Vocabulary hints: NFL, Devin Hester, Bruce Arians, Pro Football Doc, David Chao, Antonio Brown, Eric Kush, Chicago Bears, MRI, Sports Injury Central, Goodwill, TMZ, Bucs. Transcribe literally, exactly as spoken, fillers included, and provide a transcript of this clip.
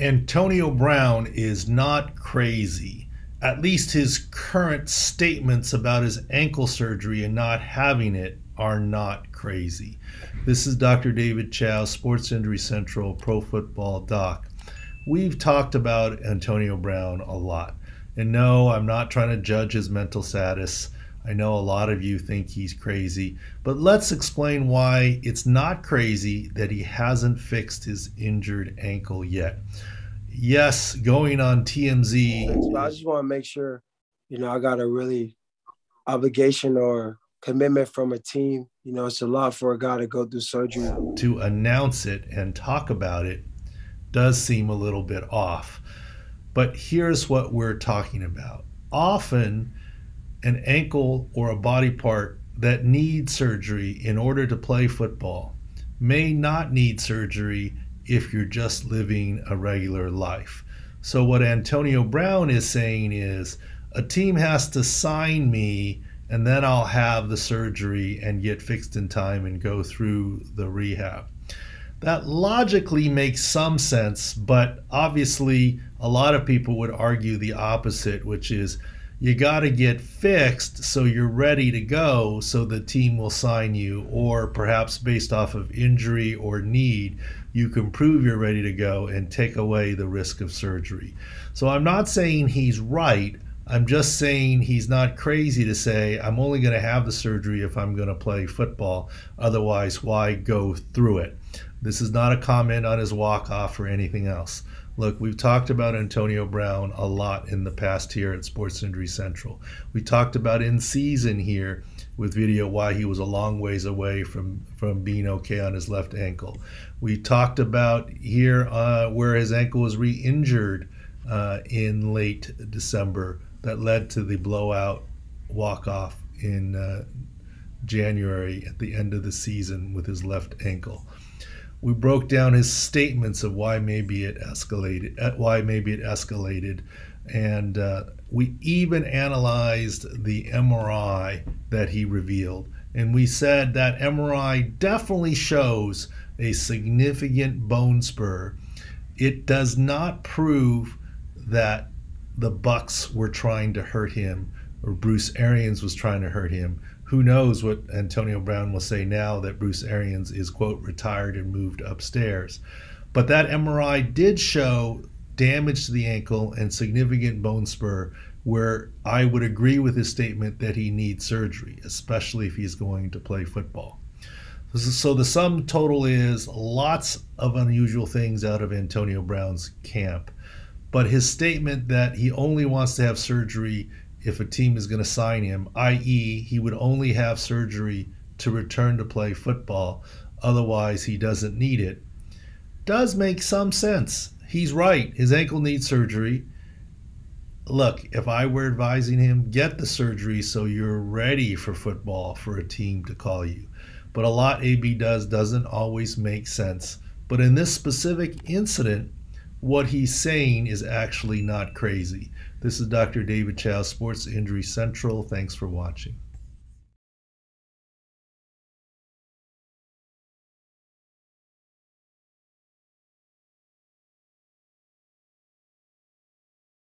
Antonio Brown is not crazy. At least his current statements about his ankle surgery and not having it are not crazy. This is Doctor David Chao, Sports Injury Central, Pro Football Doc. We've talked about Antonio Brown a lot. And no, I'm not trying to judge his mental status. I know a lot of you think he's crazy, but let's explain why it's not crazy that he hasn't fixed his injured ankle yet. Yes, going on T M Z. I just want to make sure, you know, I got a really obligation or commitment from a team. You know, it's a lot for a guy to go through surgery. To announce it and talk about it does seem a little bit off. But here's what we're talking about. Often, an ankle or a body part that needs surgery in order to play football may not need surgery if you're just living a regular life. So what Antonio Brown is saying is, a team has to sign me and then I'll have the surgery and get fixed in time and go through the rehab. That logically makes some sense, but obviously a lot of people would argue the opposite, which is, you got to get fixed so you're ready to go so the team will sign you, or perhaps based off of injury or need, you can prove you're ready to go and take away the risk of surgery. So I'm not saying he's right. I'm just saying he's not crazy to say, I'm only going to have the surgery if I'm going to play football. Otherwise, why go through it? This is not a comment on his walk-off or anything else. Look, we've talked about Antonio Brown a lot in the past here at Sports Injury Central. We talked about in season here with video why he was a long ways away from, from being okay on his left ankle. We talked about here uh, where his ankle was re-injured uh, in late December that led to the blowout walk-off in uh, January at the end of the season with his left ankle. We broke down his statements of why maybe it escalated, why maybe it escalated, and uh, we even analyzed the M R I that he revealed, and we said that M R I definitely shows a significant bone spur. It does not prove that the Bucs were trying to hurt him or Bruce Arians was trying to hurt him. Who knows what Antonio Brown will say now that Bruce Arians is, quote, retired and moved upstairs. But that M R I did show damage to the ankle and significant bone spur, where I would agree with his statement that he needs surgery, especially if he's going to play football. So the sum total is lots of unusual things out of Antonio Brown's camp. But his statement that he only wants to have surgery if a team is going to sign him, that is he would only have surgery to return to play football, otherwise he doesn't need it, does make some sense. He's right. His ankle needs surgery. Look, if I were advising him, get the surgery so you're ready for football for a team to call you. But a lot A B does doesn't always make sense. But in this specific incident, what he's saying is actually not crazy. This is Doctor David Chao, Sports Injury Central. Thanks for watching.